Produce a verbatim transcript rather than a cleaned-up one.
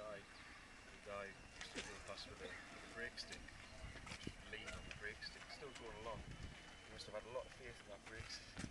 side, and the guy just came past with a, with a brake stick, leaning on the brake stick, still going along. He must have had a lot of faith in that brake stick.